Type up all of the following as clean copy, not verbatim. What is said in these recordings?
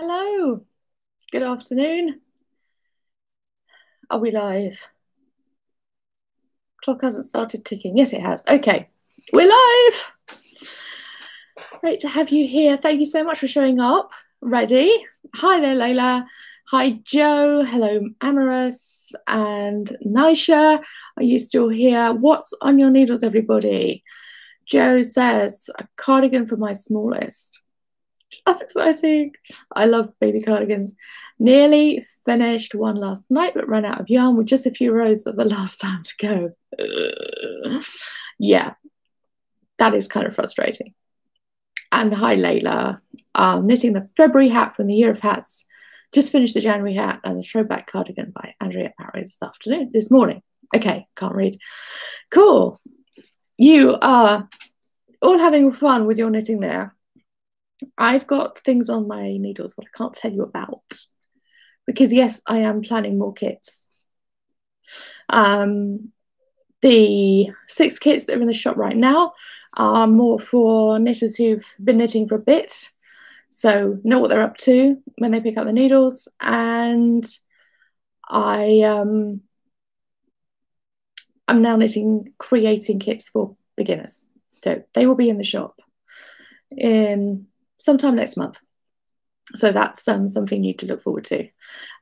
Hello, good afternoon. Are we live? Clock hasn't started ticking. Yes, it has. Okay, we're live. Great to have you here. Thank you so much for showing up. Ready? Hi there, Lola. Hi, Joe. Hello, Amaris and Nisha. Are you still here? What's on your needles, everybody? Joe says, a cardigan for my smallest. That's exciting. I love baby cardigans. Nearly finished one last night, but ran out of yarn with just a few rows of the last time to go. Yeah, that is kind of frustrating. And hi, Layla. Knitting the February hat from the Year of Hats. Just finished the January hat and the throwback cardigan by Andrea Parry this morning. Okay, can't read. Cool. You are all having fun with your knitting there. I've got things on my needles that I can't tell you about because, yes, I am planning more kits. The 6 kits that are in the shop right now are more for knitters who've been knitting for a bit, so know what they're up to when they pick up the needles. And I'm now creating kits for beginners, so they will be in the shop in sometime next month. So that's something new to look forward to.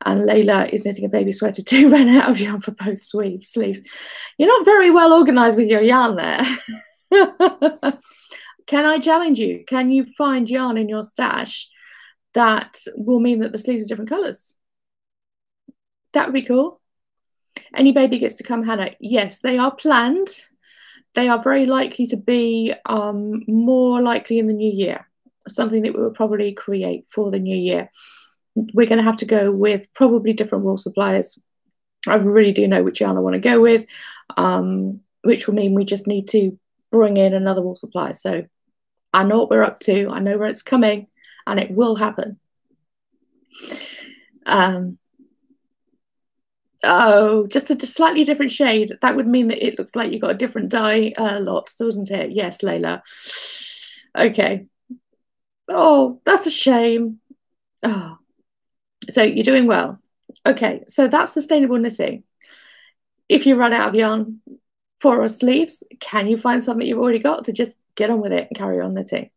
And Layla is knitting a baby sweater too, ran out of yarn for both sleeves. You're not very well organised with your yarn there. Can I challenge you? Can you find yarn in your stash that will mean that the sleeves are different colours? That would be cool. Any baby gets to come, Hannah. Yes, they are planned. They are very likely to be more likely in the new year, something that we will probably create for the new year. We're going to have to go with probably different wool suppliers. I really do know which yarn I want to go with, which will mean we just need to bring in another wool supplier. So I know what we're up to. I know where it's coming, and it will happen. Oh, just a slightly different shade. That would mean that it looks like you've got a different dye lot, doesn't it? Yes, Layla. Okay. Oh, that's a shame. Oh. So you're doing well. Okay, so that's sustainable knitting. If you run out of yarn for our sleeves, can you find something you've already got to just get on with it and carry on knitting?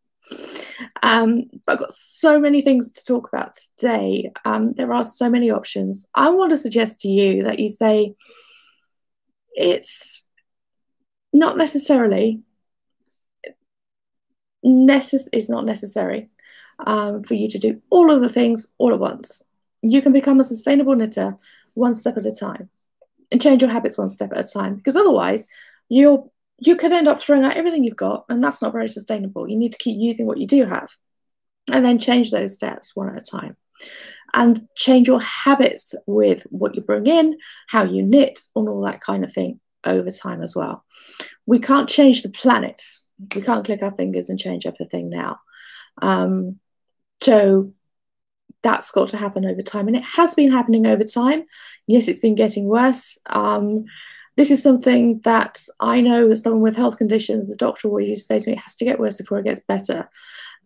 I've got so many things to talk about today. There are so many options. I want to suggest to you that you say it's not necessarily necessary for you to do all of the things all at once. You can become a sustainable knitter one step at a time and change your habits one step at a time, because otherwise you could end up throwing out everything you've got, and that's not very sustainable. You need to keep using what you do have and then change those steps one at a time and change your habits with what you bring in, how you knit, and all that kind of thing over time as well. We can't change the planet. We can't click our fingers and change everything now. So that's got to happen over time, and it has been happening over time. Yes, it's been getting worse. This is something that I know as someone with health conditions, the doctor always used to say to me, it has to get worse before it gets better.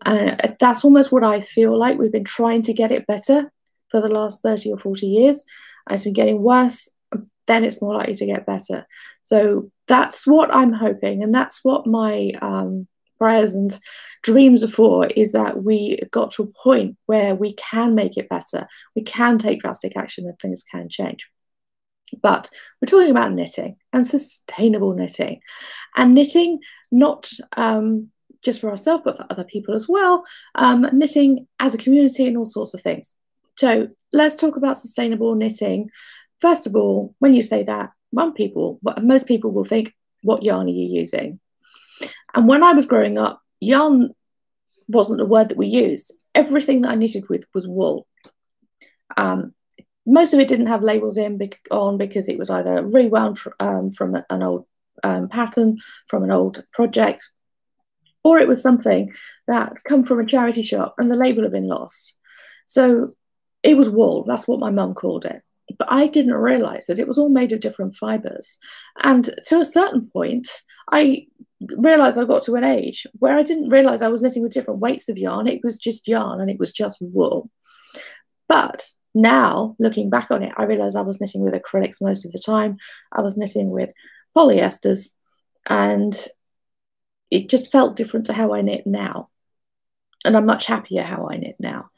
And that's almost what I feel like. We've been trying to get it better for the last 30 or 40 years. And it's been getting worse, then it's more likely to get better. So that's what I'm hoping. And that's what my prayers and dreams are for, is that we got to a point where we can make it better. We can take drastic action and things can change. But we're talking about knitting and sustainable knitting, and knitting not just for ourselves, but for other people as well, knitting as a community and all sorts of things. So let's talk about sustainable knitting. First of all, when you say that, most people will think, what yarn are you using? And when I was growing up, yarn wasn't the word that we used. Everything that I knitted with was wool. Most of it didn't have labels because it was either rewound from an old pattern, from an old project, or it was something that come from a charity shop and the label had been lost. So it was wool. That's what my mum called it. But I didn't realise that it was all made of different fibres. And to a certain point, I realised I got to an age where I didn't realise I was knitting with different weights of yarn. It was just yarn, and it was just wool. But now, looking back on it, I realized I was knitting with acrylics most of the time. I was knitting with polyesters, and it just felt different to how I knit now. And I'm much happier how I knit now.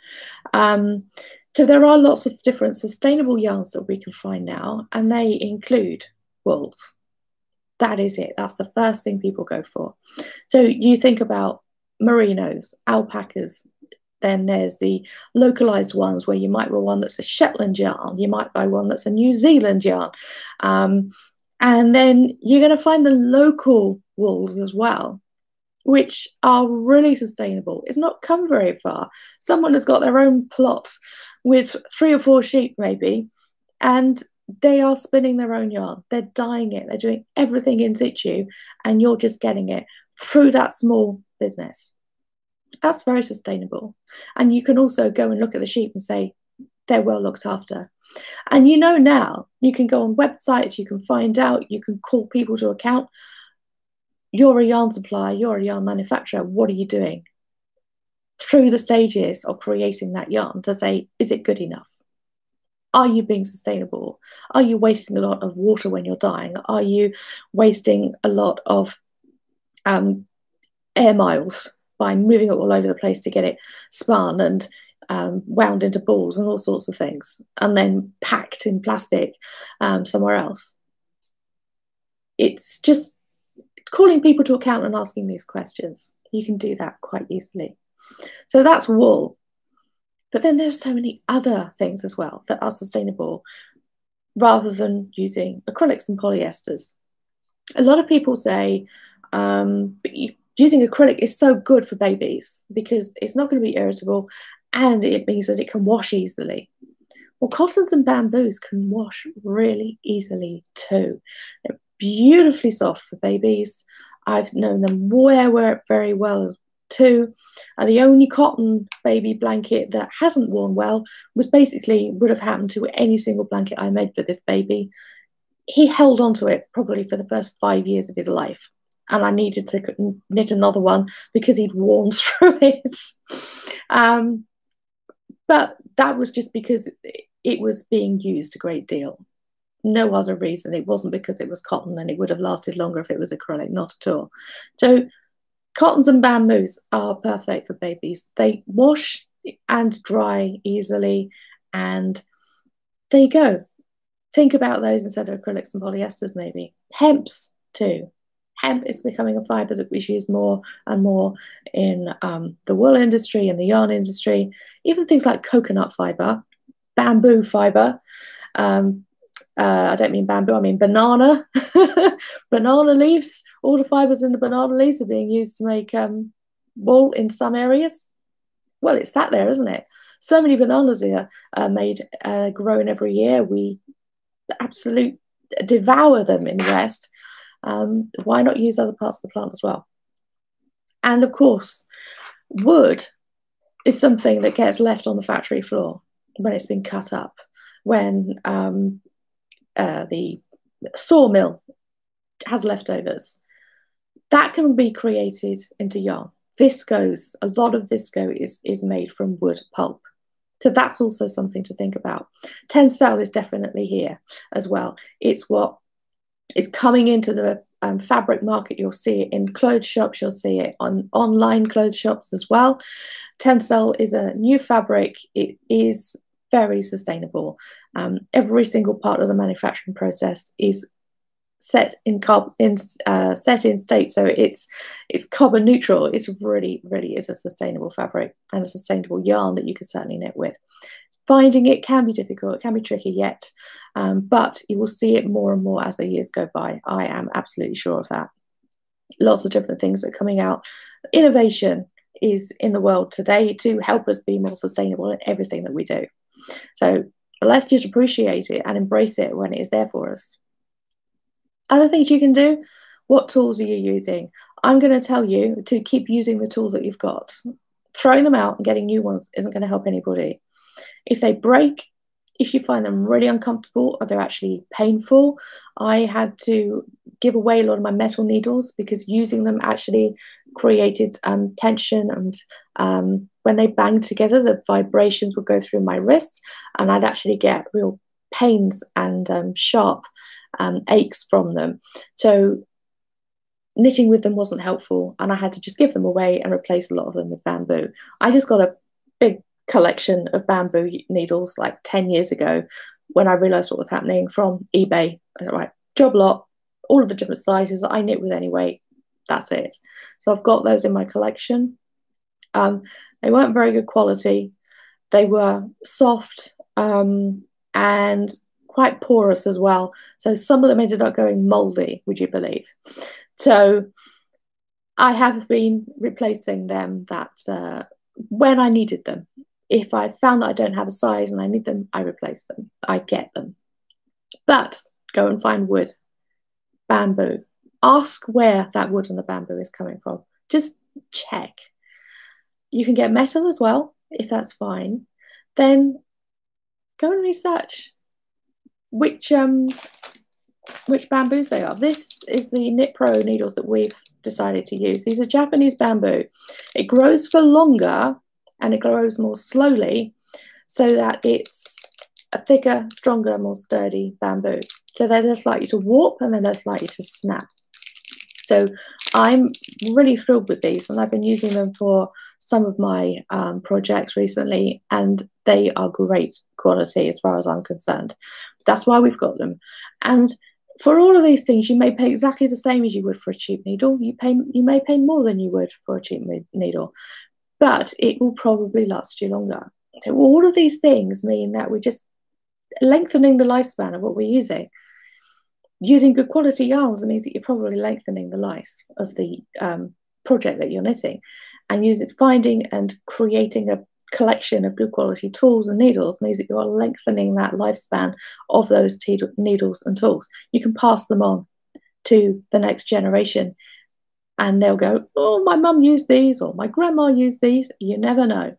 So there are lots of different sustainable yarns that we can find now, and they include wools. That is it. That's the first thing people go for. So you think about merinos, alpacas. Then there's the localized ones where you might buy one that's a Shetland yarn. You might buy one that's a New Zealand yarn. And then you're going to find the local wools as well, which are really sustainable. It's not come very far. Someone has got their own plot with 3 or 4 sheep maybe, and they are spinning their own yarn. They're dyeing it. They're doing everything in situ, and you're just getting it through that small business. That's very sustainable. And you can also go and look at the sheep and say, they're well looked after. And you know now, you can go on websites, you can find out, you can call people to account. You're a yarn supplier, you're a yarn manufacturer, what are you doing? Through the stages of creating that yarn to say, is it good enough? Are you being sustainable? Are you wasting a lot of water when you're dyeing? Are you wasting a lot of air miles by moving it all over the place to get it spun and wound into balls and all sorts of things, and then packed in plastic somewhere else? It's just calling people to account and asking these questions. You can do that quite easily. So that's wool. But then there's so many other things as well that are sustainable rather than using acrylics and polyesters. A lot of people say using acrylic is so good for babies because it's not going to be irritable and it means that it can wash easily. Well, cottons and bamboos can wash really easily too. They're beautifully soft for babies. I've known them wear it very well as too. And the only cotton baby blanket that hasn't worn well was basically would have happened to any single blanket I made for this baby. He held on to it probably for the first 5 years of his life, and I needed to knit another one because he'd worn through it. But that was just because it was being used a great deal. No other reason. It wasn't because it was cotton, and it would have lasted longer if it was acrylic, not at all. So cottons and bamboos are perfect for babies. They wash and dry easily, and there you go. Think about those instead of acrylics and polyesters maybe. Hemps too. Hemp is becoming a fibre that we use more and more in the wool industry and the yarn industry. Even things like coconut fibre, bamboo fibre. I don't mean bamboo, I mean banana. Banana leaves, all the fibres in the banana leaves are being used to make wool in some areas. Well, it's that there, isn't it? So many bananas here are made, grown every year. We absolutely devour them in the West. Why not use other parts of the plant as well? And of course, wood is something that gets left on the factory floor when it's been cut up, when the sawmill has leftovers. That can be created into yarn. Viscose, a lot of visco is made from wood pulp. So that's also something to think about. Tencel is definitely here as well. It's what is coming into the fabric market. You'll see it in clothes shops. You'll see it on online clothes shops as well. Tencel is a new fabric. It is very sustainable. Every single part of the manufacturing process is set in state, so it's carbon neutral. It's really is a sustainable fabric and a sustainable yarn that you can certainly knit with. Finding it can be difficult. It can be tricky yet, but you will see it more and more as the years go by. I am absolutely sure of that. Lots of different things that are coming out. Innovation is in the world today to help us be more sustainable in everything that we do. So let's just appreciate it and embrace it when it is there for us. Other things you can do, what tools are you using? I'm going to tell you to keep using the tools that you've got. Throwing them out and getting new ones isn't going to help anybody. If they break, if you find them really uncomfortable or they're actually painful. I had to give away a lot of my metal needles because using them actually created tension, and when they banged together, the vibrations would go through my wrist, and I'd actually get real pains and sharp aches from them. So knitting with them wasn't helpful, and I had to just give them away and replace a lot of them with bamboo. I just got a big collection of bamboo needles like 10 years ago when I realized what was happening from eBay. Right, job lot, all of the different sizes that I knit with anyway, that's it. So I've got those in my collection. They weren't very good quality. They were soft and quite porous as well. So some of them ended up going moldy, would you believe? So I have been replacing them when I needed them. If I found that I don't have a size and I need them, I replace them. I get them. But go and find wood, bamboo. Ask where that wood and the bamboo is coming from. Just check. You can get metal as well, if that's fine. Then go and research which bamboos they are. This is the Knit Pro needles that we've decided to use. These are Japanese bamboo. It grows for longer and it grows more slowly, so that it's a thicker, stronger, more sturdy bamboo. So they're less likely to warp and they're less likely to snap. So I'm really thrilled with these, and I've been using them for some of my projects recently, and they are great quality as far as I'm concerned. That's why we've got them. And for all of these things, you may pay exactly the same as you would for a cheap needle. You may pay more than you would for a cheap needle, but it will probably last you longer. So all of these things mean that we're just lengthening the lifespan of what we're using. Using good quality yarns means that you're probably lengthening the life of the project that you're knitting. And finding and creating a collection of good quality tools and needles means that you are lengthening that lifespan of those needles and tools. You can pass them on to the next generation, and they'll go, oh, my mum used these, or my grandma used these. You never know.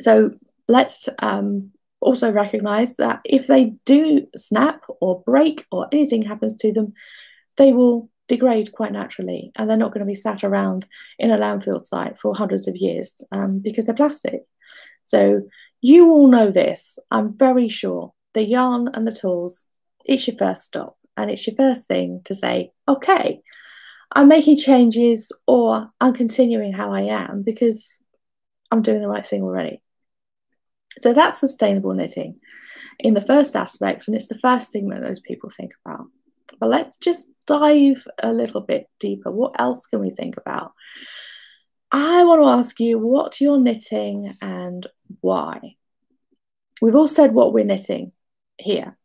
So let's also recognize that if they do snap or break or anything happens to them, they will degrade quite naturally, and they're not going to be sat around in a landfill site for hundreds of years because they're plastic. So you all know this, I'm very sure. The yarn and the tools, it's your first stop, and it's your first thing to say, okay, I'm making changes, or I'm continuing how I am because I'm doing the right thing already. So that's sustainable knitting in the first aspect, and it's the first thing that those people think about. But let's just dive a little bit deeper. What else can we think about? I want to ask you what you're knitting and why. We've all said what we're knitting here.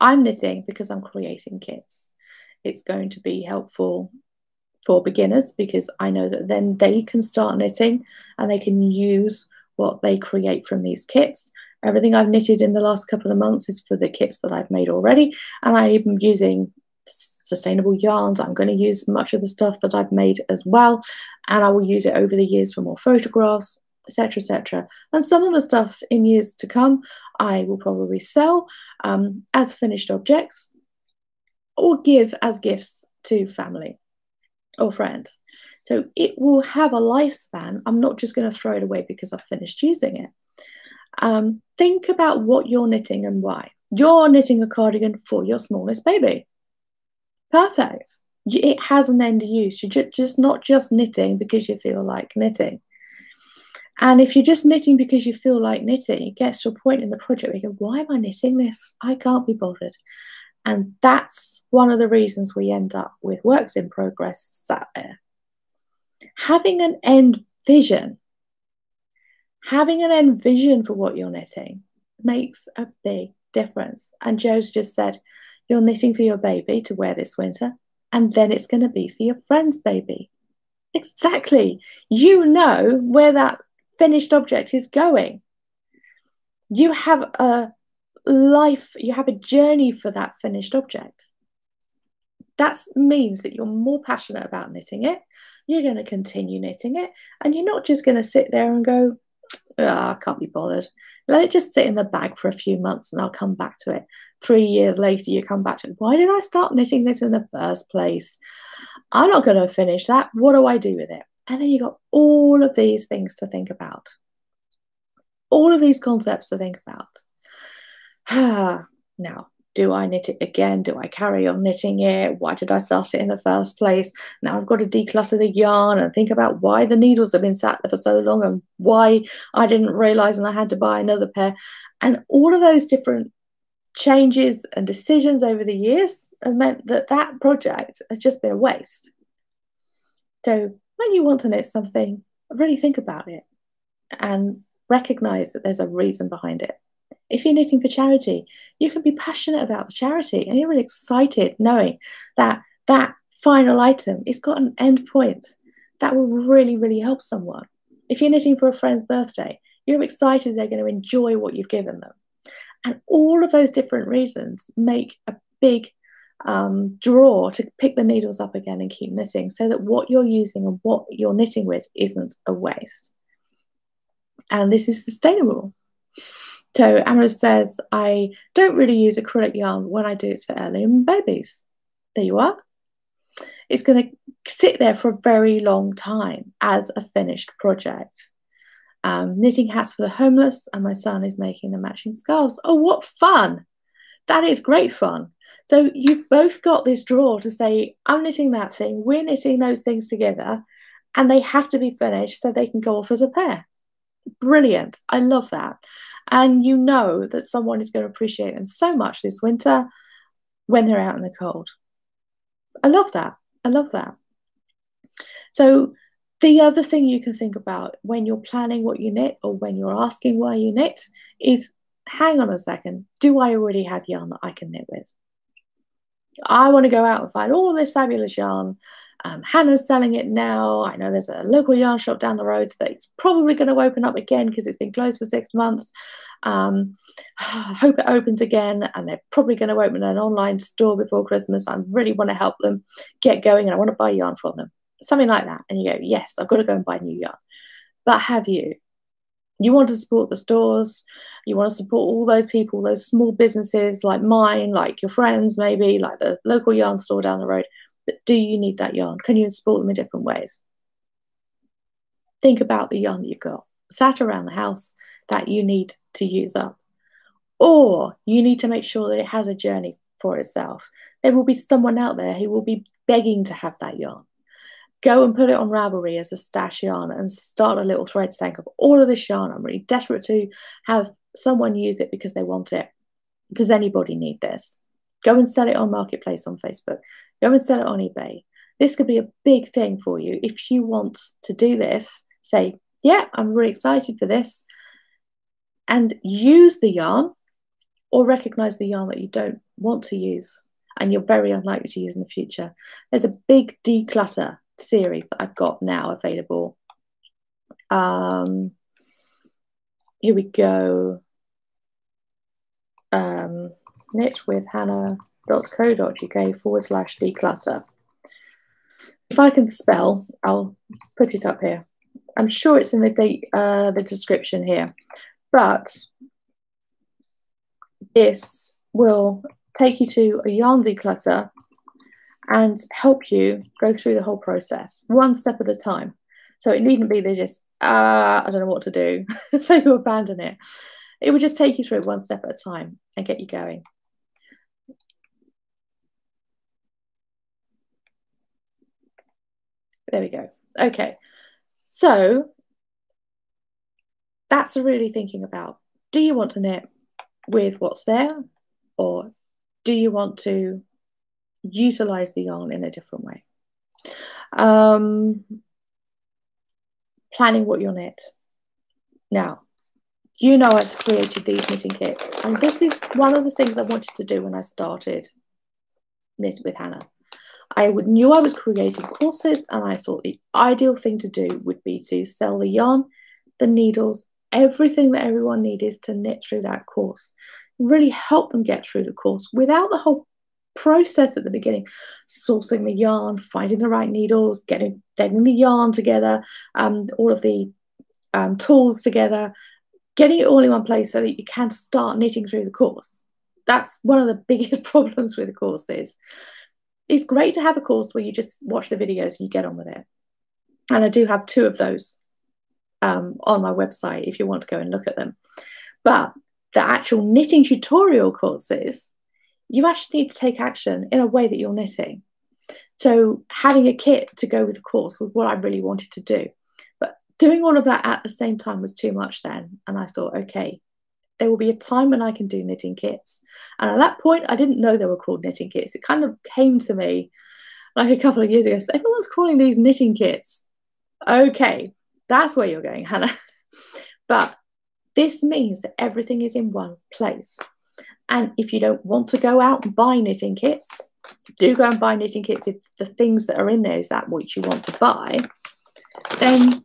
I'm knitting because I'm creating kits. It's going to be helpful for beginners because I know that then they can start knitting and they can use what they create from these kits. Everything I've knitted in the last couple of months is for the kits that I've made already, and I'm using sustainable yarns. I'm going to use much of the stuff that I've made as well, and I will use it over the years for more photographs, etc., etc. And some of the stuff in years to come I will probably sell as finished objects, or give as gifts to family or friends. So it will have a lifespan. I'm not just going to throw it away because I've finished using it. Think about what you're knitting and why. You're knitting a cardigan for your smallest baby. Perfect. It has an end of use. You're just not just knitting because you feel like knitting. And if you're just knitting because you feel like knitting, it gets to a point in the project where you go, why am I knitting this? I can't be bothered. And that's one of the reasons we end up with works in progress sat there. Having an end vision, having an end vision for what you're knitting makes a big difference. And Joe's just said, you're knitting for your baby to wear this winter, and then it's going to be for your friend's baby. Exactly. You know where that finished object is going. You have a life, you have a journey for that finished object. That means that you're more passionate about knitting it. You're going to continue knitting it, and you're not just going to sit there and go, I can't be bothered. Let it just sit in the bag for a few months and I'll come back to it. 3 years later, you come back to it. Why did I start knitting this in the first place? I'm not going to finish that. What do I do with it? And then you've got all of these things to think about. All of these concepts to think about. Now, do I knit it again? Do I carry on knitting it? Why did I start it in the first place? Now I've got to declutter the yarn and think about why the needles have been sat there for so long and why I didn't realise and I had to buy another pair. And all of those different changes and decisions over the years have meant that that project has just been a waste. So when you want to knit something, really think about it and recognise that there's a reason behind it. If you're knitting for charity, you can be passionate about the charity and you're really excited knowing that that final item has got an end point that will really, really help someone. If you're knitting for a friend's birthday, you're excited they're going to enjoy what you've given them. And all of those different reasons make a big draw to pick the needles up again and keep knitting so that what you're using and what you're knitting with isn't a waste. And this is sustainable. So Amara says, I don't really use acrylic yarn. When I do, it's for heirloom babies. There you are. It's going to sit there for a very long time as a finished project. Knitting hats for the homeless, and my son is making the matching scarves. Oh, what fun. That is great fun. So you've both got this draw to say, I'm knitting that thing. We're knitting those things together, and they have to be finished so they can go off as a pair. Brilliant. I love that. And you know that someone is going to appreciate them so much this winter when they're out in the cold. I love that. I love that. So the other thing you can think about when you're planning what you knit or when you're asking why you knit is, hang on a second, do I already have yarn that I can knit with? I want to go out and find all this fabulous yarn. Hannah's selling it now. I know there's a local yarn shop down the road that's probably going to open up again because it's been closed for 6 months. I hope it opens again, and they're probably going to open an online store before Christmas. I really want to help them get going, and I want to buy yarn from them. Something like that. And you go, yes, I've got to go and buy new yarn. But have you? You want to support the stores. You want to support all those people, those small businesses like mine, like your friends maybe, like the local yarn store down the road. But do you need that yarn? Can you support them in different ways? Think about the yarn that you've got sat around the house that you need to use up. Or you need to make sure that it has a journey for itself. There will be someone out there who will be begging to have that yarn. Go and put it on Ravelry as a stash yarn and start a little thread tank of all of this yarn. I'm really desperate to have someone use it because they want it. Does anybody need this? Go and sell it on Marketplace on Facebook. Go and sell it on eBay. This could be a big thing for you. If you want to do this, say, yeah, I'm really excited for this. And use the yarn, or recognize the yarn that you don't want to use and you're very unlikely to use in the future. There's a big declutter series that I've got now available. Here we go. knitwithhannah.co.uk/declutter. If I can spell, I'll put it up here. I'm sure it's in the description here, but this will take you to a yarn declutter and help you go through the whole process one step at a time. So it needn't be they just, I don't know what to do, so you abandon it. It would just take you through it one step at a time and get you going. There we go. Okay. So that's really thinking about, do you want to knit with what's there, or do you want to utilize the yarn in a different way? Planning what you'll knit. Now, you know I've created these knitting kits, and this is one of the things I wanted to do when I started Knit with Hannah. I knew I was creating courses, and I thought the ideal thing to do would be to sell the yarn, the needles, everything that everyone needs to knit through that course. Really help them get through the course without the whole process at the beginning, sourcing the yarn, finding the right needles, getting the yarn together, all of the tools together, getting it all in one place so that you can start knitting through the course. That's one of the biggest problems with the courses. It's great to have a course where you just watch the videos and you get on with it. And I do have two of those on my website if you want to go and look at them. But the actual knitting tutorial courses, you actually need to take action in a way that you're knitting. So having a kit to go with the course was what I really wanted to do. But doing all of that at the same time was too much then. And I thought, okay, there will be a time when I can do knitting kits. And at that point, I didn't know they were called knitting kits. It kind of came to me like a couple of years ago. So everyone's calling these knitting kits. Okay, that's where you're going, Hannah. But this means that everything is in one place. And if you don't want to go out and buy knitting kits, do go and buy knitting kits if the things that are in there is that which you want to buy, then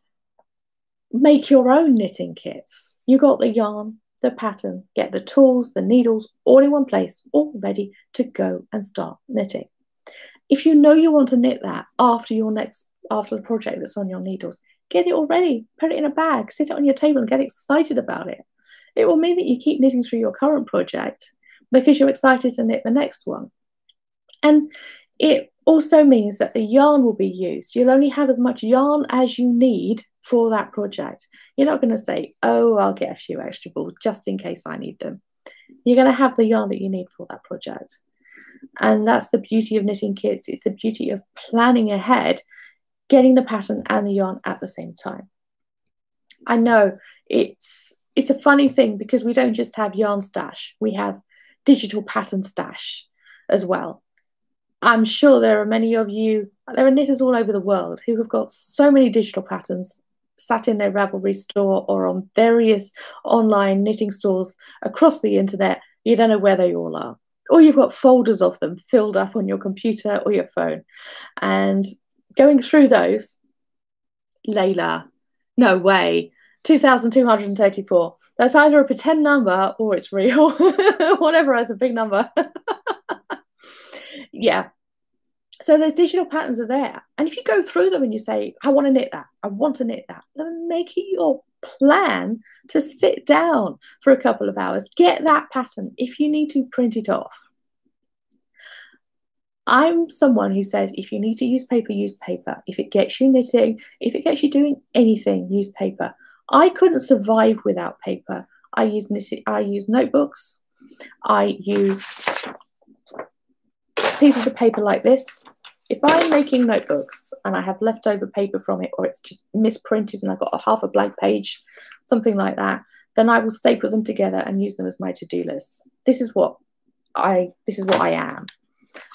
make your own knitting kits. You got the yarn, the pattern, get the tools, the needles, all in one place, all ready to go and start knitting. If you know you want to knit that after the project that's on your needles, get it all ready, put it in a bag, sit it on your table and get excited about it. It will mean that you keep knitting through your current project because you're excited to knit the next one. And it also means that the yarn will be used. You'll only have as much yarn as you need for that project. You're not going to say, oh, I'll get a few extra balls just in case I need them. You're going to have the yarn that you need for that project. And that's the beauty of knitting kits. It's the beauty of planning ahead, getting the pattern and the yarn at the same time. I know it's a funny thing because we don't just have yarn stash. We have digital pattern stash as well. I'm sure there are many of you, there are knitters all over the world who have got so many digital patterns sat in their Ravelry store or on various online knitting stores across the internet. You don't know where they all are. Or you've got folders of them filled up on your computer or your phone. And going through those, Layla, no way, 2,234. That's either a pretend number or it's real. Whatever has a big number. Yeah, so those digital patterns are there. And if you go through them and you say, I want to knit that, I want to knit that, then make it your plan to sit down for a couple of hours. Get that pattern. If you need to, print it off. I'm someone who says, if you need to use paper, use paper. If it gets you knitting, if it gets you doing anything, use paper. I couldn't survive without paper. I use notebooks. I use pieces of paper like this. If I'm making notebooks and I have leftover paper from it, or it's just misprinted and I've got a half a blank page, something like that, then I will staple them together and use them as my to-do list. This is what I am.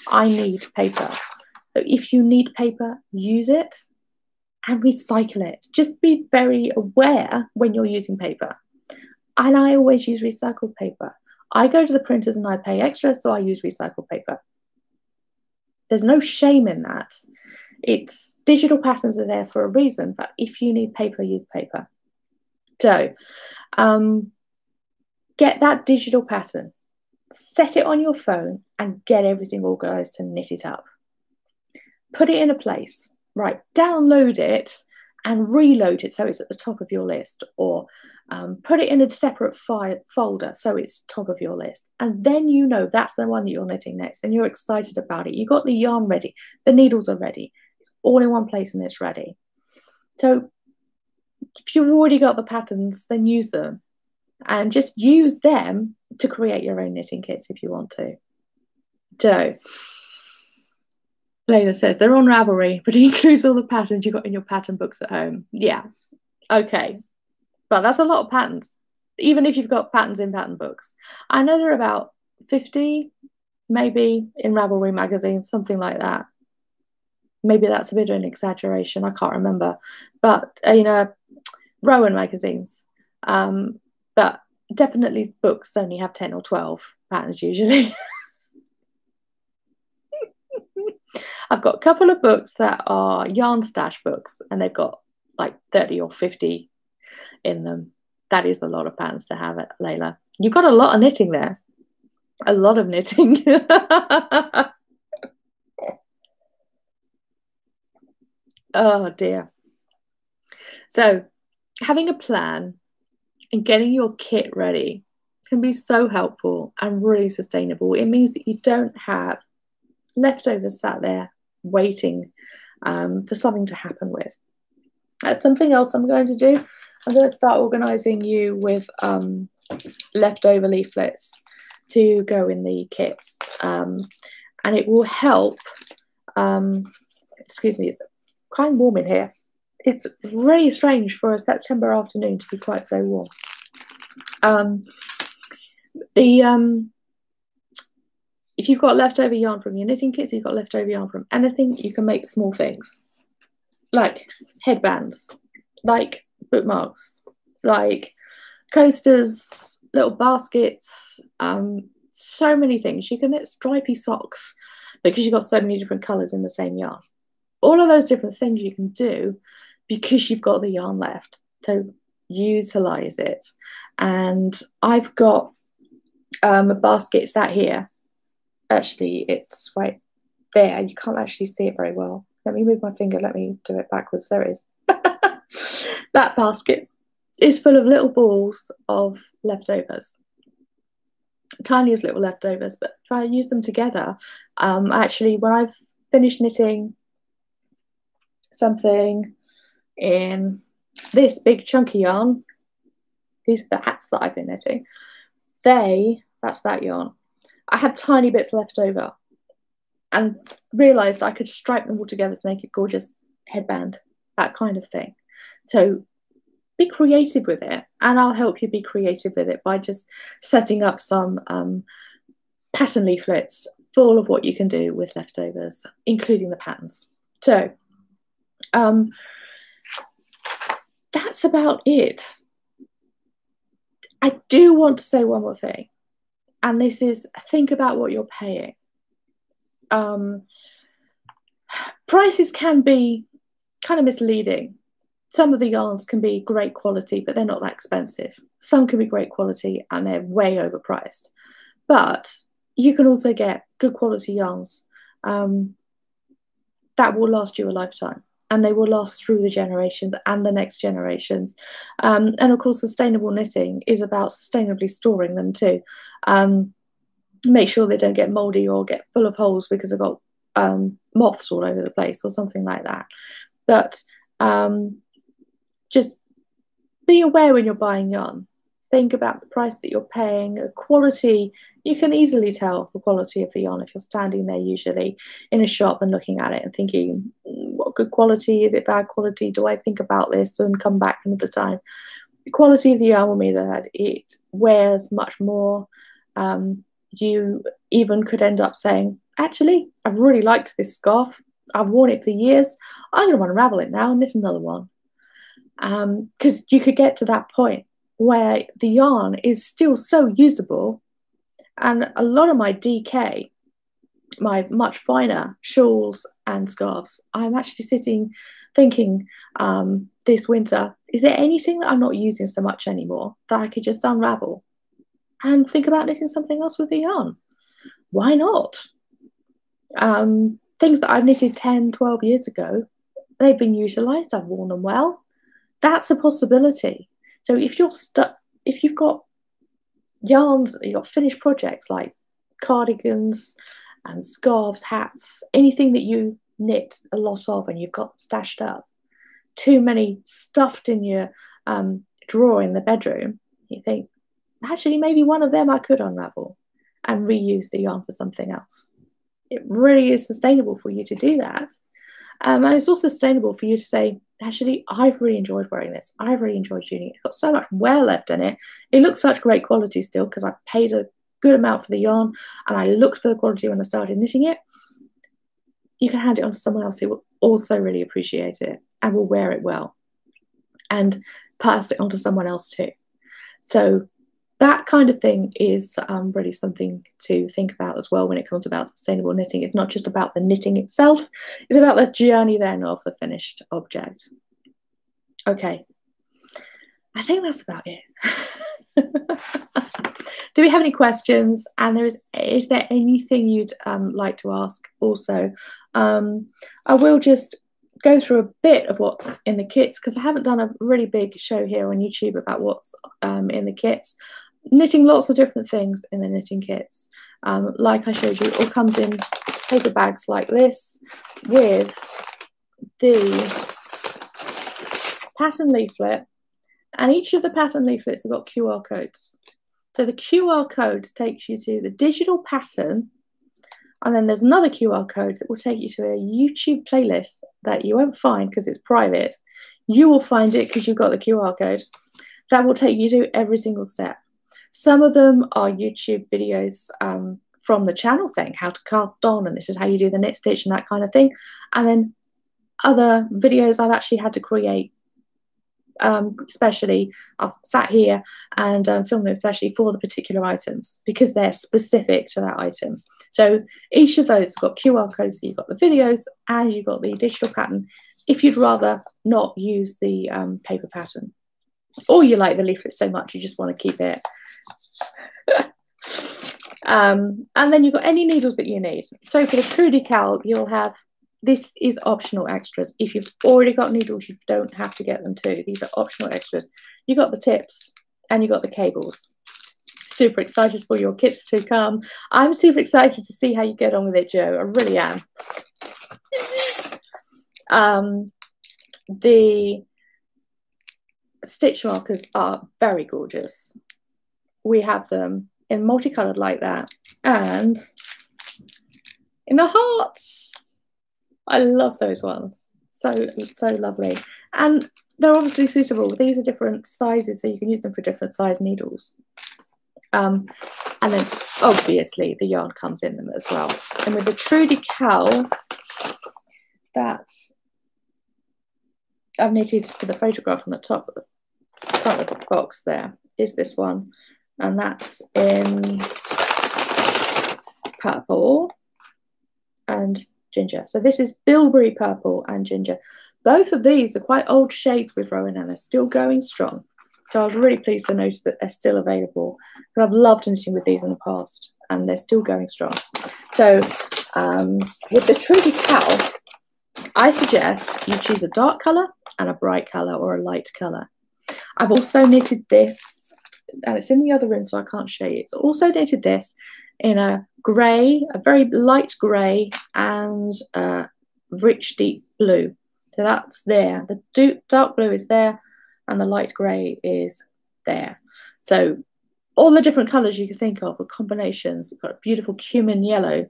I need paper. So if you need paper, use it and recycle it. Just be very aware when you're using paper. And I always use recycled paper. I go to the printers and I pay extra, so I use recycled paper. There's no shame in that. It's digital patterns are there for a reason, but if you need paper, use paper. So get that digital pattern, set it on your phone and get everything organized to knit it up. Put it in a place, right? Download it and reload it so it's at the top of your list, or put it in a separate folder so it's top of your list. And then you know that's the one that you're knitting next and you're excited about it. You got the yarn ready, the needles are ready, it's all in one place and it's ready. So if you've already got the patterns, then use them and just use them to create your own knitting kits if you want to. So Layla says, they're on Ravelry, but it includes all the patterns you've got in your pattern books at home. Yeah, okay. But that's a lot of patterns, even if you've got patterns in pattern books. I know there are about 50, maybe, in Ravelry magazine, something like that. Maybe that's a bit of an exaggeration, I can't remember. But, you know, Rowan magazines. But definitely books only have 10 or 12 patterns usually. I've got a couple of books that are yarn stash books and they've got like 30 or 50 in them. That is a lot of patterns to have, Layla. You've got a lot of knitting there. A lot of knitting. Oh dear. So having a plan and getting your kit ready can be so helpful and really sustainable. It means that you don't have leftovers sat there waiting for something to happen with. That's something else I'm going to do. I'm going to start organising you with leftover leaflets to go in the kits, and it will help. Excuse me, it's kind of warm in here. It's really strange for a September afternoon to be quite so warm. If you've got leftover yarn from your knitting kits, you've got leftover yarn from anything, you can make small things like headbands, like bookmarks, like coasters, little baskets, so many things. You can knit stripy socks because you've got so many different colours in the same yarn. All of those different things you can do because you've got the yarn left. So utilise it. And I've got a basket sat here. Actually, it's right there. You can't actually see it very well. Let me move my finger. Let me do it backwards. There it is. That basket is full of little balls of leftovers. Tiniest little leftovers, but if I use them together, actually, when I've finished knitting something in this big chunky yarn, these are the hats that I've been knitting, that's that yarn. I have tiny bits left over and realised I could stripe them all together to make a gorgeous headband, that kind of thing. So be creative with it, and I'll help you be creative with it by just setting up some pattern leaflets full of what you can do with leftovers, including the patterns. So that's about it. I do want to say one more thing, and this is think about what you're paying. Prices can be kind of misleading. Some of the yarns can be great quality, but they're not that expensive. Some can be great quality and they're way overpriced. But you can also get good quality yarns that will last you a lifetime, and they will last through the generations and the next generations. And of course, sustainable knitting is about sustainably storing them too. Make sure they don't get mouldy or get full of holes because they've got moths all over the place or something like that. But just be aware when you're buying yarn. Think about the price that you're paying, the quality. You can easily tell the quality of the yarn if you're standing there usually in a shop and looking at it and thinking, what good quality? Is it bad quality? Do I think about this and come back another time? The quality of the yarn will mean that it wears much more. You even could end up saying, actually, I've really liked this scarf. I've worn it for years. I'm going to unravel it now and knit another one. Because you could get to that point where the yarn is still so usable, and a lot of my DK, my much finer shawls and scarves, I'm actually sitting thinking this winter, is there anything that I'm not using so much anymore that I could just unravel and think about knitting something else with the yarn? Why not? Things that I've knitted 10, 12 years ago, they've been utilised, I've worn them well. That's a possibility. So if you're stuck, if you've got yarns, you've got finished projects like cardigans, scarves, hats, anything that you knit a lot of and you've got stashed up, too many stuffed in your drawer in the bedroom, you think, actually, maybe one of them I could unravel and reuse the yarn for something else. It really is sustainable for you to do that. And it's also sustainable for you to say, actually, I've really enjoyed wearing this. I've really enjoyed using it. It's got so much wear left in it. It looks such great quality still because I paid a good amount for the yarn and I looked for the quality when I started knitting it. You can hand it on to someone else who will also really appreciate it and will wear it well and pass it on to someone else too. So that kind of thing is really something to think about as well when it comes about sustainable knitting. It's not just about the knitting itself. It's about the journey then of the finished object. Okay. I think that's about it. Do we have any questions? And is there anything you'd like to ask also? I will just go through a bit of what's in the kits, because I haven't done a really big show here on YouTube about what's in the kits. Knitting lots of different things in the knitting kits. Like I showed you, it all comes in paper bags like this with the pattern leaflet, and each of the pattern leaflets have got QR codes. So the QR code takes you to the digital pattern, and then there's another QR code that will take you to a YouTube playlist that you won't find because it's private. You will find it because you've got the QR code. That will take you to every single step. Some of them are YouTube videos from the channel saying how to cast on, and this is how you do the knit stitch and that kind of thing. And then other videos I've actually had to create, especially I've sat here and filmed them especially for the particular items because they're specific to that item. So each of those have got QR codes, so you've got the videos and you've got the digital pattern if you'd rather not use the paper pattern, or you like the leaflet so much you just want to keep it. And then you've got any needles that you need. So for the true decal, you'll have, this is optional extras. If you've already got needles, you don't have to get them too. These are optional extras. You got the tips and you got the cables. Super excited for your kits to come. I'm super excited to see how you get on with it, Jo. I really am. The stitch markers are very gorgeous. We have them in multicolored like that and in the hearts. I love those ones, so lovely. And they're obviously suitable. These are different sizes, so you can use them for different size needles. And then obviously the yarn comes in them as well. And with the true decal that I've knitted for the photograph on the top of the front of the box, there is this one, and that's in purple and ginger. So this is bilberry purple and ginger. Both of these are quite old shades with Rowan and they're still going strong. So I was really pleased to notice that they're still available, because I've loved knitting with these in the past and they're still going strong. So with the true decal, I suggest you choose a dark colour and a bright colour or a light colour. I've also knitted this, and it's in the other room so I can't show you. It's also knitted this in a grey, a very light grey, and a rich deep blue. So that's there. The dark blue is there and the light grey is there. So all the different colours you can think of with combinations. We've got a beautiful cumin yellow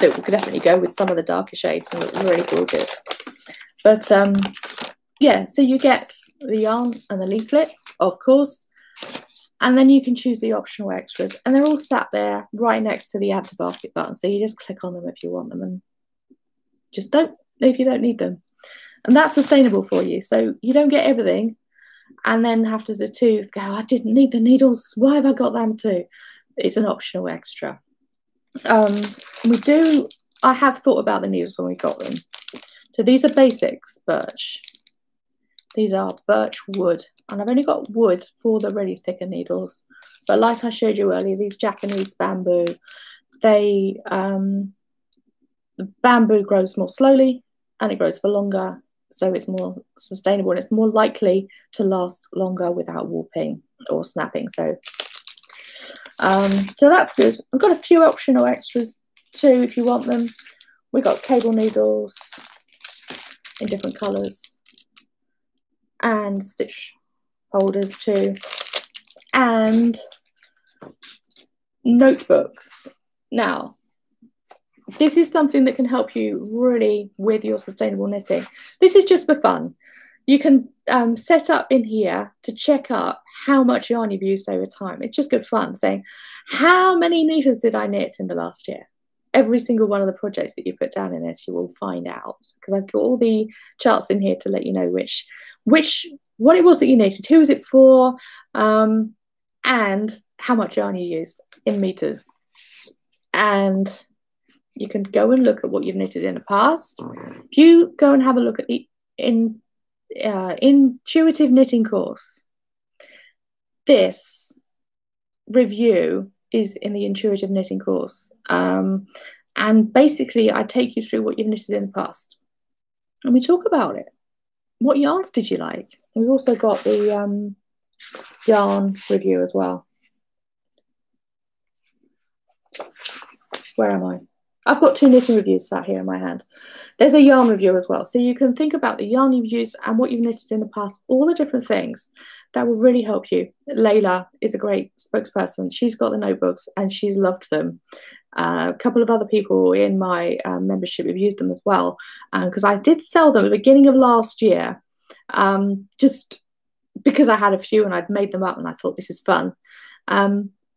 that could definitely go with some of the darker shades and look really gorgeous. But yeah, so you get the yarn and the leaflet, of course. And then you can choose the optional extras, and they're all sat there right next to the add to basket button. So you just click on them if you want them, and just don't if you don't need them. And that's sustainable for you. So you don't get everything and then have to go, I didn't need the needles. Why have I got them too? It's an optional extra. I have thought about the needles when we got them. So these are basics, birch. These are birch wood, and I've only got wood for the really thicker needles. But like I showed you earlier, these Japanese bamboo, they the bamboo grows more slowly and it grows for longer, so it's more sustainable and it's more likely to last longer without warping or snapping. So, so that's good. I've got a few optional extras too if you want them. We've got cable needles in different colours, and stitch holders too, and notebooks. Now, this is something that can help you really with your sustainable knitting. This is just for fun. You can set up in here to check up how much yarn you've used over time. It's just good fun saying, how many meters did I knit in the last year? Every single one of the projects that you put down in this, you will find out, because I've got all the charts in here to let you know what it was that you knitted, who was it for, and how much yarn you used in meters. And you can go and look at what you've knitted in the past. If you go and have a look at the Intuitive Knitting Course, this review is in the Intuitive Knitting Course, and basically I take you through what you've knitted in the past. and we talk about it. What yarns did you like? We've also got the yarn review as well. Where am I? I've got two knitting reviews sat here in my hand. There's a yarn review as well. So you can think about the yarn you've used and what you've knitted in the past, all the different things that will really help you. Layla is a great spokesperson. She's got the notebooks and she's loved them. A couple of other people in my membership have used them as well, because I did sell them at the beginning of last year, just because I had a few and I'd made them up and I thought this is fun.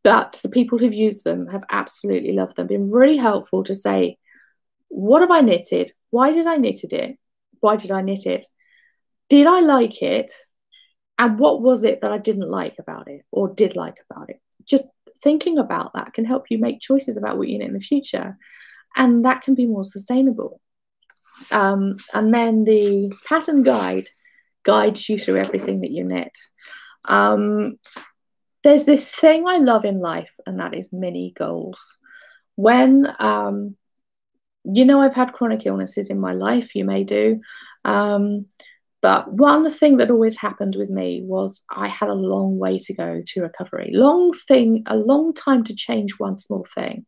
But the people who've used them have absolutely loved them. Been really helpful to say, what have I knitted? Why did I knit it? Why did I knit it? Did I like it? And what was it that I didn't like about it or did like about it? Just thinking about that can help you make choices about what you knit in the future. And that can be more sustainable. And then the pattern guide guides you through everything that you knit. There's this thing I love in life, and that is mini goals. When, you know, I've had chronic illnesses in my life, you may do. But one thing that always happened with me was I had a long way to go to recovery. A long time to change one small thing,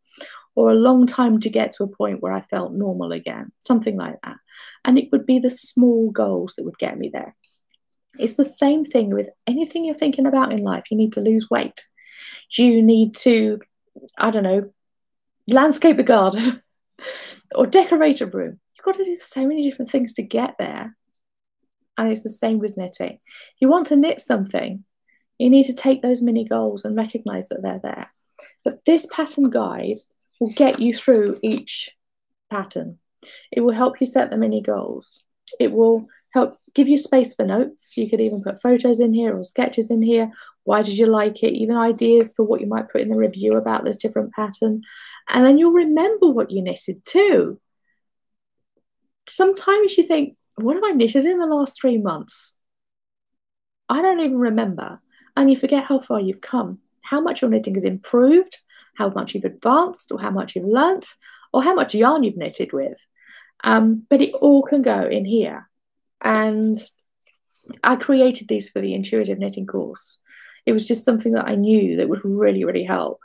or a long time to get to a point where I felt normal again, something like that. And it would be the small goals that would get me there. It's the same thing with anything you're thinking about in life. You need to lose weight. You need to, I don't know, landscape the garden or decorate a room. You've got to do so many different things to get there. And it's the same with knitting. You want to knit something. You need to take those mini goals and recognize that they're there. But this pattern guide will get you through each pattern. It will help you set the mini goals. It will help give you space for notes. You could even put photos in here or sketches in here. Why did you like it? Even ideas for what you might put in the review about this different pattern. And then you'll remember what you knitted too. Sometimes you think, what have I knitted in the last 3 months? I don't even remember. And you forget how far you've come, how much your knitting has improved, how much you've advanced, or how much you've learnt, or how much yarn you've knitted with. But it all can go in here. And I created these for the Intuitive Knitting Course. It was just something that I knew that would really, really help.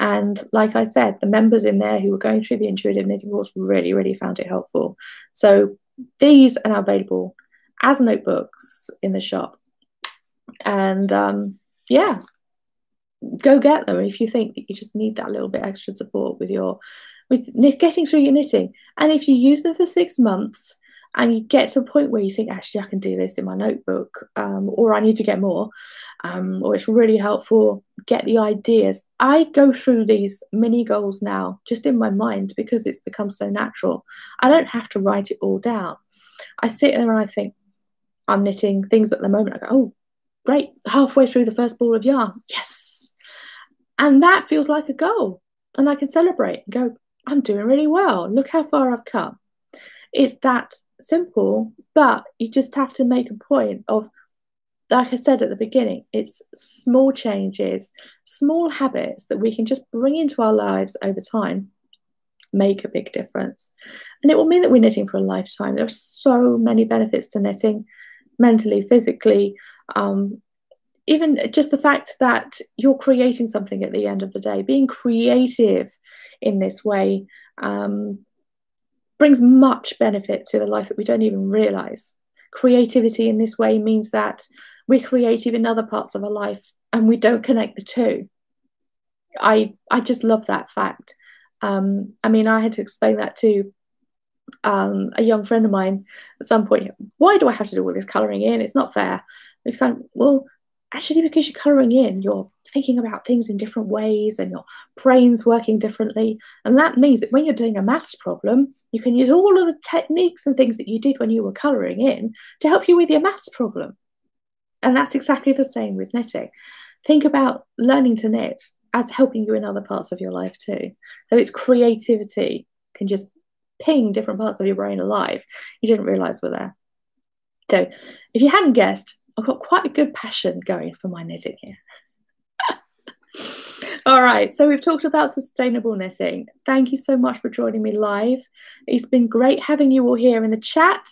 And like I said, the members in there who were going through the Intuitive Knitting Course really, really found it helpful. So these are now available as notebooks in the shop. And yeah, go get them if you think that you just need that little bit extra support with getting through your knitting. And if you use them for 6 months, and you get to a point where you think, actually, I can do this in my notebook, or I need to get more, or it's really helpful, get the ideas. I go through these mini goals now, just in my mind, because it's become so natural. I don't have to write it all down. I sit there and I think, I'm knitting things at the moment. I go, oh, great, halfway through the first ball of yarn, yes. And that feels like a goal. And I can celebrate and go, I'm doing really well. Look how far I've come. It's that simple, but you just have to make a point of, like I said at the beginning, it's small changes, small habits that we can just bring into our lives over time, make a big difference. And it will mean that we're knitting for a lifetime. There are so many benefits to knitting, mentally, physically, even just the fact that you're creating something at the end of the day, being creative in this way, brings much benefit to the life that we don't even realise. Creativity in this way means that we're creative in other parts of our life and we don't connect the two. I just love that fact. I mean, I had to explain that to a young friend of mine at some point. Why do I have to do all this colouring in? It's not fair. It's kind of, well, actually, because you're colouring in, you're thinking about things in different ways and your brain's working differently. And that means that when you're doing a maths problem, you can use all of the techniques and things that you did when you were colouring in to help you with your maths problem. And that's exactly the same with knitting. Think about learning to knit as helping you in other parts of your life too. So it's creativity can just ping different parts of your brain alive you didn't realise were there. So if you hadn't guessed, I've got quite a good passion going for my knitting here. All right, so we've talked about sustainable knitting. Thank you so much for joining me live. It's been great having you all here in the chat.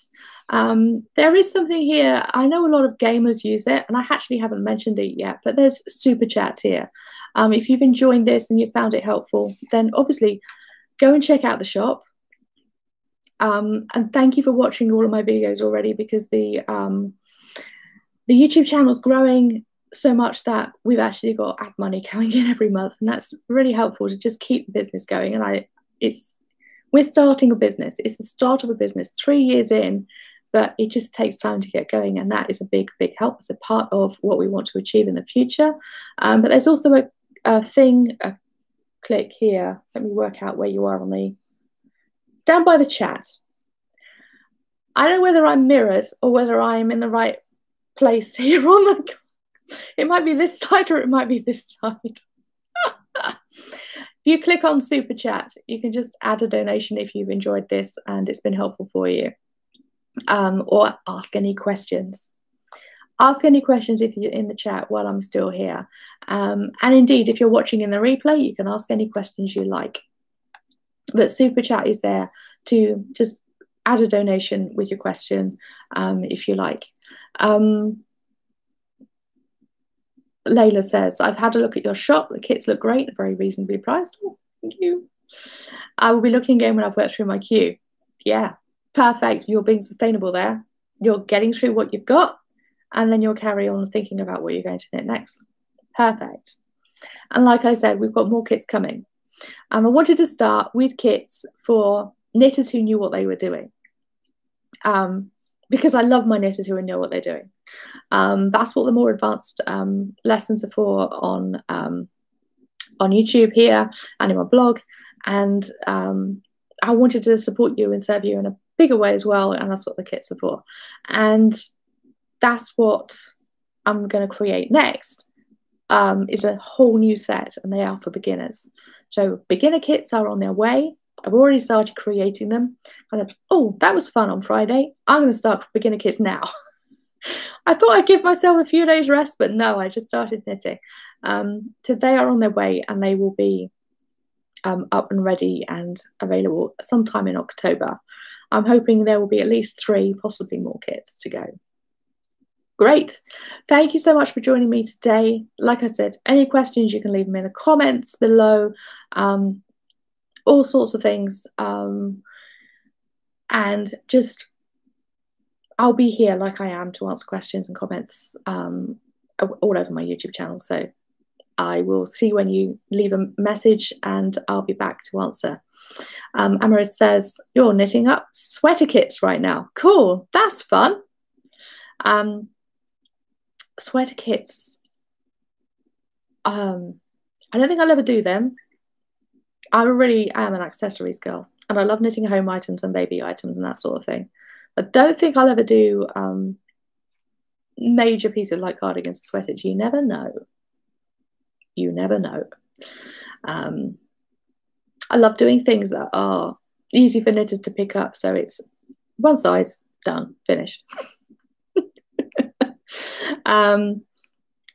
There is something here. I know a lot of gamers use it, and I actually haven't mentioned it yet, but there's super chat here. If you've enjoyed this and you found it helpful, then obviously go and check out the shop. And thank you for watching all of my videos already, because the YouTube channel is growing so much that we've actually got ad money coming in every month, and that's really helpful to just keep business going. And we're starting a business. It's the start of a business, 3 years in, but it just takes time to get going, and that is a big, big help. It's a part of what we want to achieve in the future. But there's also a click here. Let me work out where you are on the down by the chat. I don't know whether I'm mirrored or whether I'm in the right place here on the. It might be this side or it might be this side. If you click on Super Chat, you can just add a donation if you've enjoyed this and it's been helpful for you. Or ask any questions. Ask any questions if you're in the chat while I'm still here. And indeed, if you're watching in the replay, you can ask any questions you like. But Super Chat is there to just add a donation with your question if you like. Layla says, I've had a look at your shop. The kits look great, very reasonably priced. Oh, thank you. I will be looking again when I've worked through my queue. Yeah, perfect. You're being sustainable there. You're getting through what you've got, and then you'll carry on thinking about what you're going to knit next. Perfect. And like I said, we've got more kits coming. I wanted to start with kits for knitters who knew what they were doing. Because I love my knitters who know what they're doing. That's what the more advanced lessons are for on YouTube here and in my blog. And I wanted to support you and serve you in a bigger way as well, and that's what the kits are for. And that's what I'm going to create next, is a whole new set, and they are for beginners. So beginner kits are on their way. I've already started creating them. Oh, that was fun on Friday. I'm going to start beginner kits now. I thought I'd give myself a few days rest, but no, I just started knitting. So they are on their way, and they will be up and ready and available sometime in October. I'm hoping there will be at least 3, possibly more kits to go. Great. Thank you so much for joining me today. Like I said, any questions, you can leave them in the comments below. All sorts of things, and just I'll be here like I am to answer questions and comments all over my YouTube channel, so I will see when you leave a message and I'll be back to answer. Amaris says, you're knitting up sweater kits right now. Cool, that's fun. Sweater kits, I don't think I'll ever do them. I really am an accessories girl, and I love knitting home items and baby items and that sort of thing. I don't think I'll ever do major pieces like cardigans and sweaters. You never know. You never know. I love doing things that are easy for knitters to pick up. So it's one size, done, finished.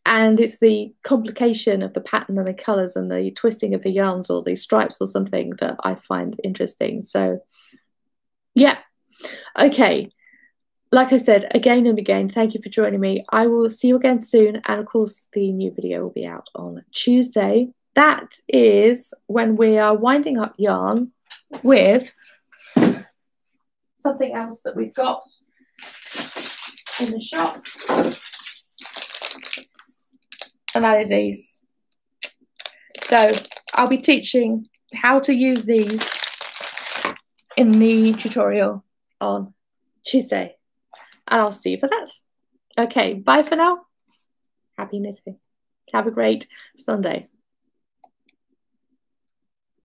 And it's the complication of the pattern and the colours and the twisting of the yarns or the stripes or something that I find interesting. So, yeah. Okay. Like I said, again and again, thank you for joining me. I will see you again soon. And, of course, the new video will be out on Tuesday. That is when we are winding up yarn with something else that we've got in the shop. And that is ease. So I'll be teaching how to use these in the tutorial on Tuesday. And I'll see you for that. Okay, bye for now. Happy knitting. Have a great Sunday.